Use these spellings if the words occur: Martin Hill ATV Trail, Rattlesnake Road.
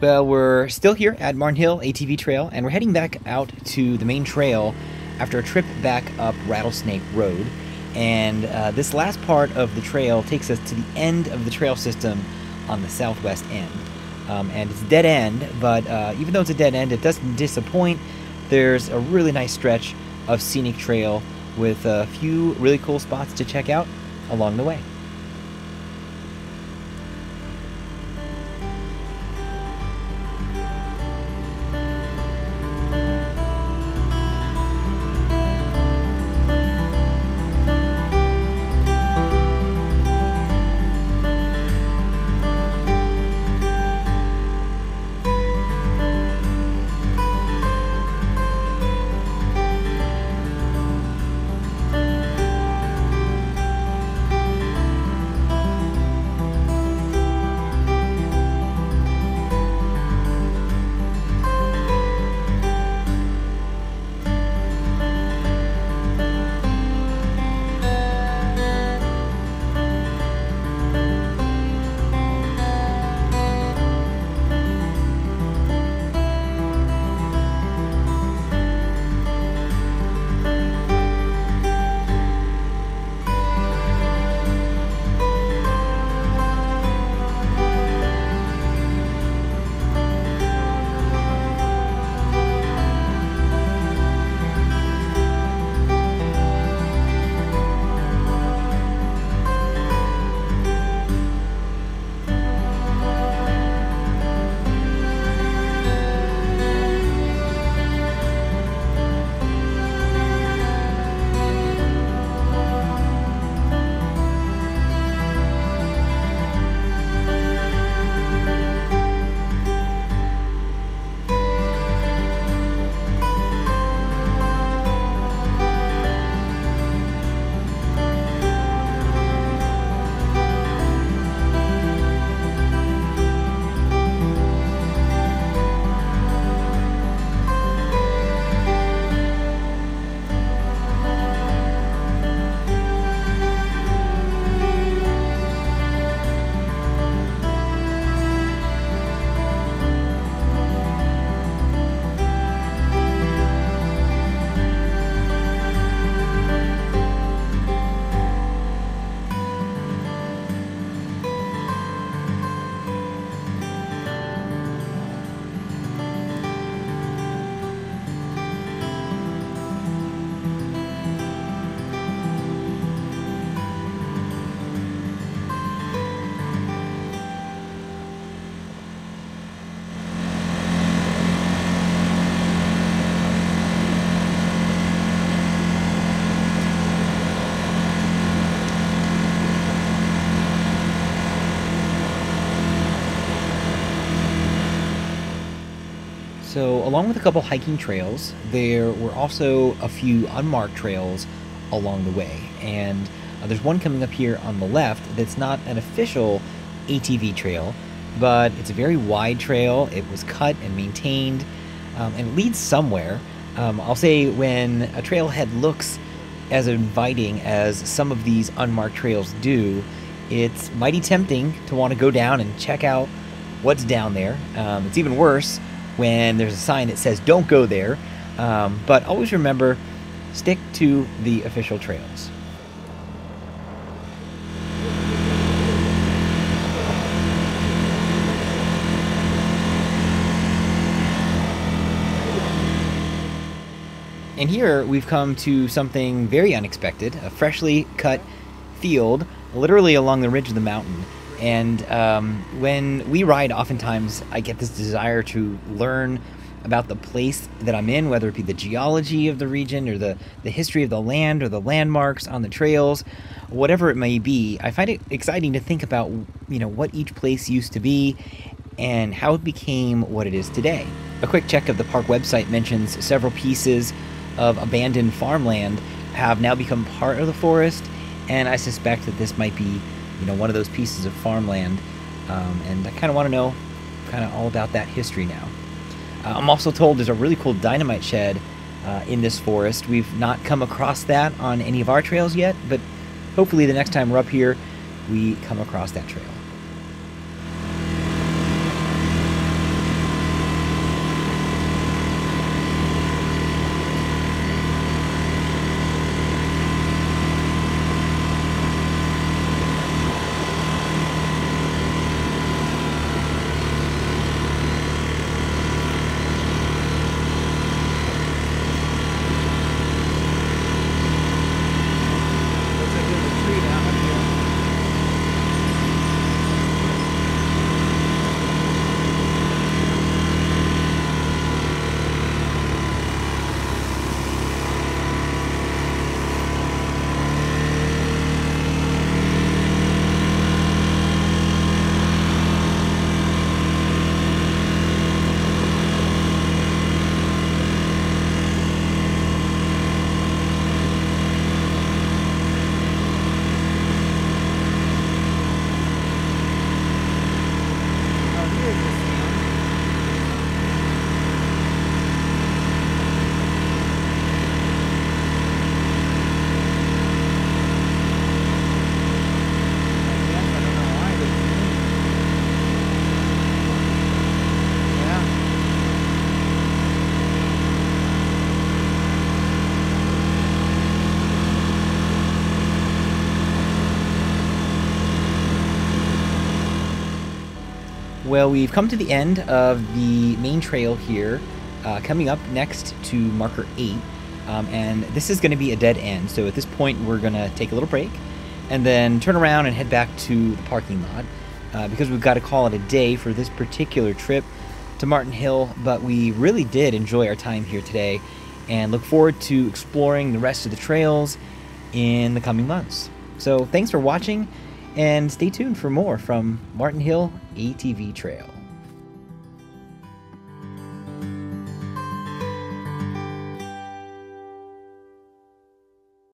Well, we're still here at Martin Hill ATV Trail, and we're heading back out to the main trail after a trip back up Rattlesnake Road. And this last part of the trail takes us to the end of the trail system on the southwest end. And it's a dead end, but even though it's a dead end, it doesn't disappoint. There's a really nice stretch of scenic trail with a few really cool spots to check out along the way. So along with a couple hiking trails, there were also a few unmarked trails along the way. And there's one coming up here on the left that's not an official ATV trail, but it's a very wide trail. It was cut and maintained and leads somewhere. I'll say when a trailhead looks as inviting as some of these unmarked trails do, it's mighty tempting to want to go down and check out what's down there. It's even worse when there's a sign that says don't go there, but always remember, stick to the official trails. And here we've come to something very unexpected, a freshly cut field literally along the ridge of the mountain. And when we ride, oftentimes I get this desire to learn about the place that I'm in, whether it be the geology of the region or the history of the land or the landmarks on the trails, whatever it may be. I find it exciting to think about, you know, what each place used to be and how it became what it is today. A quick check of the park website mentions several pieces of abandoned farmland have now become part of the forest, and I suspect that this might be, you know, one of those pieces of farmland, and I kind of want to know all about that history now. I'm also told there's a really cool dynamite shed in this forest. We've not come across that on any of our trails yet, but hopefully the next time we're up here, we come across that trail. Well, we've come to the end of the main trail here, coming up next to marker 8, and this is going to be a dead end. So at this point, we're going to take a little break and then turn around and head back to the parking lot, because we've got to call it a day for this particular trip to Martin Hill. But we really did enjoy our time here today and look forward to exploring the rest of the trails in the coming months. So thanks for watching, and stay tuned for more from Martin Hill ATV Trail.